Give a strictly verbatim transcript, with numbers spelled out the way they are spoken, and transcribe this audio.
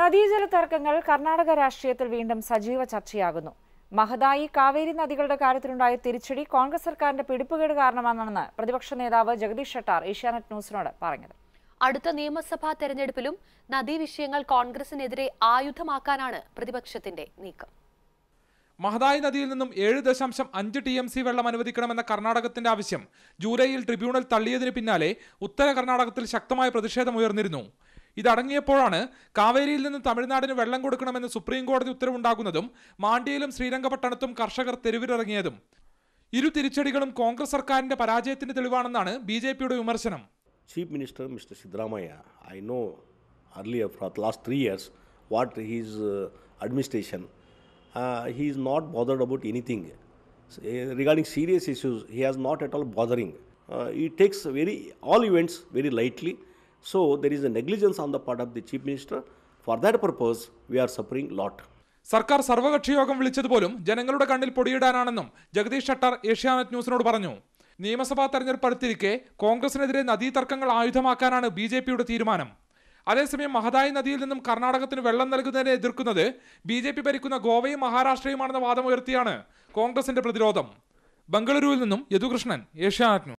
നദീജല തർക്കങ്ങൾ കർണാടക രാഷ്ട്രീയത്തിൽ വീണ്ടും സജീവ ചർച്ചയാകുന്നു. മഹദായി കാവേരി നദികളുടെ കാര്യത്തിലുണ്ടായ തിരിച്ചടി കോൺഗ്രസ് സർക്കാരിന്റെ പിടിപ്പുകേട് കാരണമാണെന്നാണ് പ്രതിപക്ഷ നേതാവ് ജഗദീഷ് ഷെട്ടാർ ഏഷ്യാനെറ്റ് ന്യൂസിനോട് പറഞ്ഞത്. അടുത്ത നിയമസഭാ തെരഞ്ഞെടുപ്പിലും നദീവിഷയങ്ങൾ കോൺഗ്രസിനെതിരെ ആയുധമാക്കാനാണ് പ്രതിപക്ഷത്തിന്റെ നീക്കം. മഹദായി നദിയിൽ നിന്നും ഏഴ് ദശാംശം അഞ്ച് ടി എം സി വെള്ളം അനുവദിക്കണമെന്ന കർണാടകത്തിന്റെ ആവശ്യം ജൂലൈയിൽ ട്രിബ്യൂണൽ തള്ളിയതിന് പിന്നാലെ ഉത്തര കർണാടകത്തിൽ ശക്തമായ പ്രതിഷേധമുയർന്നിരുന്നു. ഇതടങ്ങിയപ്പോഴാണ് കാവേരിയിൽ നിന്ന് തമിഴ്നാടിന് വെള്ളം കൊടുക്കണമെന്ന് സുപ്രീം കോടതി ഉത്തരവുണ്ടാകുന്നതും മാണ്ഡ്യയിലും ശ്രീരംഗപട്ടണത്തും കർഷകർ തെരുവിലിറങ്ങിയതും. ഇരു തിരിച്ചടികളും കോൺഗ്രസ് സർക്കാരിന്റെ പരാജയത്തിന്റെ തെളിവാണെന്നാണ് ബി ജെ പിയുടെ വിമർശനം. Chief minister mister Siddaramaiah, I know earlier for the last three years what his administration uh, he is not bothered about anything regarding serious issues. He has not at all bothering. Uh, he takes very all events very lightly. So there is a negligence on the part of the chief minister. For that purpose, we are suffering a lot. സർക്കാർ സർവകക്ഷി യോഗം വിളിച്ചതുപോലും ജനങ്ങളുടെ കണ്ണിൽ പൊടിയിടാനാണെന്നും ജഗദീഷ് ഷെട്ടാർ ഏഷ്യാനെറ്റ് ന്യൂസിനോട് പറഞ്ഞു. നിയമസഭാ തെരഞ്ഞെടുപ്പ് അടുത്തിരിക്കെ കോൺഗ്രസിനെതിരെ നദീ തർക്കങ്ങൾ ആയുധമാക്കാനാണ് ബി ജെ പിയുടെ തീരുമാനം. അതേസമയം മഹദായി നദിയിൽ നിന്നും കർണാടകത്തിന് വെള്ളം നൽകുന്നതിനെ എതിർക്കുന്നത് ബി ജെ പി ഭരിക്കുന്ന ഗോവയും മഹാരാഷ്ട്രയുമാണെന്ന വാദമുയർത്തിയാണ് കോൺഗ്രസിന്റെ പ്രതിരോധം. ബംഗളൂരുവിൽ നിന്നും യദുകൃഷ്ണൻ, ഏഷ്യാനെറ്റ് ന്യൂസ്.